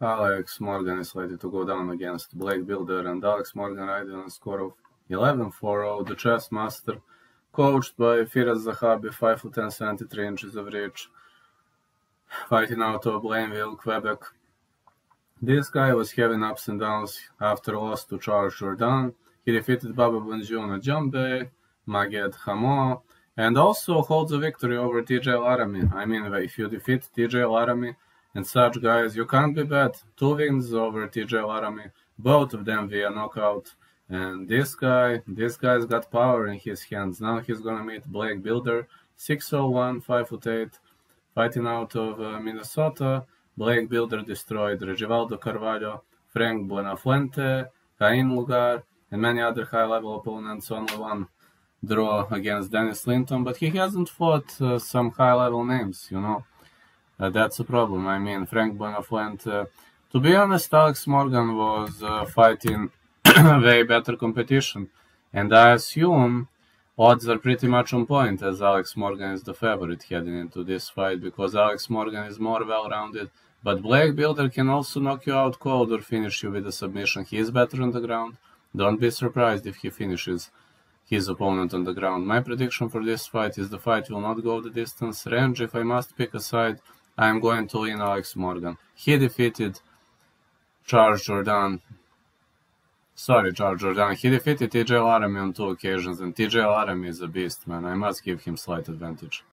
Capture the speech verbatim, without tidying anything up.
Alex Morgan is slated to go down against Blake Bilder, and Alex Morgan riding on a score of eleven four oh. The chess master, coached by Firas Zahabi, five foot ten, seventy-three inches of reach, fighting out of Blainville, Quebec. This guy was having ups and downs after a loss to Charles Jordan. He defeated Baba Bunju on a jump day, Magid Hamo, and also holds a victory over T J Laramie. I mean, if you defeat T J Laramie and such guys, you can't be bad. Two wins over T J Laramie, both of them via knockout. And this guy, this guy's got power in his hands. Now he's gonna meet Blake Bilder, six oh one, five foot eight, fighting out of uh, Minnesota. Blake Bilder destroyed Regivaldo Carvalho, Frank Buenafuente, Cain Lugar, and many other high-level opponents. Only one draw against Dennis Linton, but he hasn't fought uh, some high-level names, you know. Uh, that's a problem. I mean, Frank Buenafuente. To be honest, Alex Morgan was uh, fighting way better competition, and I assume odds are pretty much on point, as Alex Morgan is the favorite heading into this fight, because Alex Morgan is more well-rounded, but Blake Bilder can also knock you out cold or finish you with a submission. He is better on the ground. Don't be surprised if he finishes his opponent on the ground. My prediction for this fight is the fight will not go the distance. Range, if I must pick a side, I am going to lean Alex Morgan. He defeated Charles Jordan. Sorry, Charles Jordan. He defeated T J Laramie on two occasions, and T J Laramie is a beast, man. I must give him slight advantage.